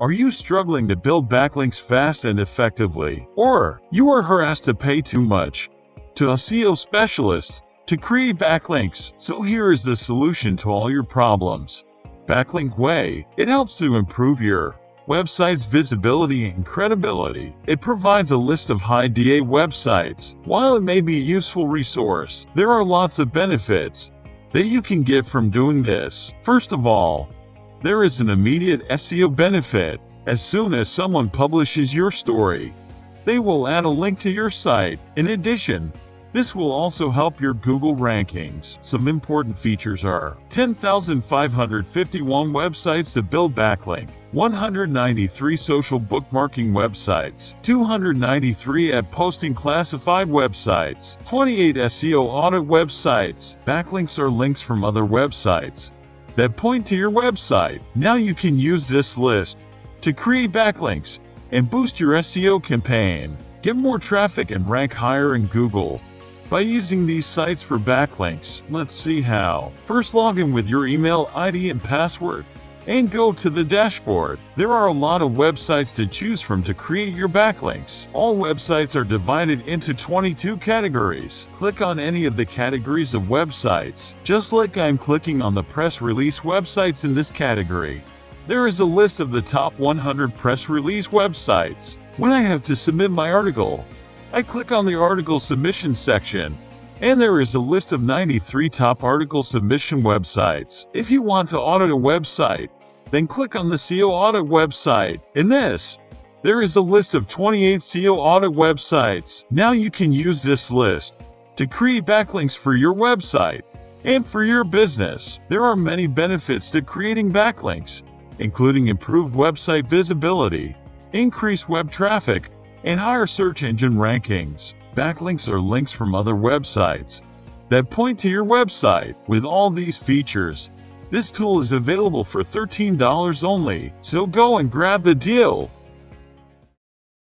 Are you struggling to build backlinks fast and effectively? Or you are harassed to pay too much to a SEO specialist to create backlinks? So here is the solution to all your problems. Backlink Way. It helps to improve your website's visibility and credibility. It provides a list of high DA websites. While it may be a useful resource, there are lots of benefits that you can get from doing this. First of all, there is an immediate SEO benefit. As soon as someone publishes your story, they will add a link to your site. In addition, this will also help your Google rankings. Some important features are 10,551 websites to build backlink, 193 social bookmarking websites, 293 ad posting classified websites, 28 SEO audit websites. Backlinks are links from other websites that point to your website. Now you can use this list to create backlinks and boost your SEO campaign. Get more traffic and rank higher in Google by using these sites for backlinks. Let's see how. First, log in with your email ID and password and go to the dashboard. There are a lot of websites to choose from to create your backlinks. All websites are divided into 22 categories. Click on any of the categories of websites, just like I'm clicking on the press release websites in this category. There is a list of the top 100 press release websites. When I have to submit my article, I click on the article submission section, and there is a list of 93 top article submission websites. If you want to audit a website, then click on the SEO audit website. In this, there is a list of 28 SEO audit websites. Now you can use this list to create backlinks for your website and for your business. There are many benefits to creating backlinks, including improved website visibility, increased web traffic, and higher search engine rankings. Backlinks are links from other websites that point to your website. With all these features, this tool is available for $13 only, so go and grab the deal.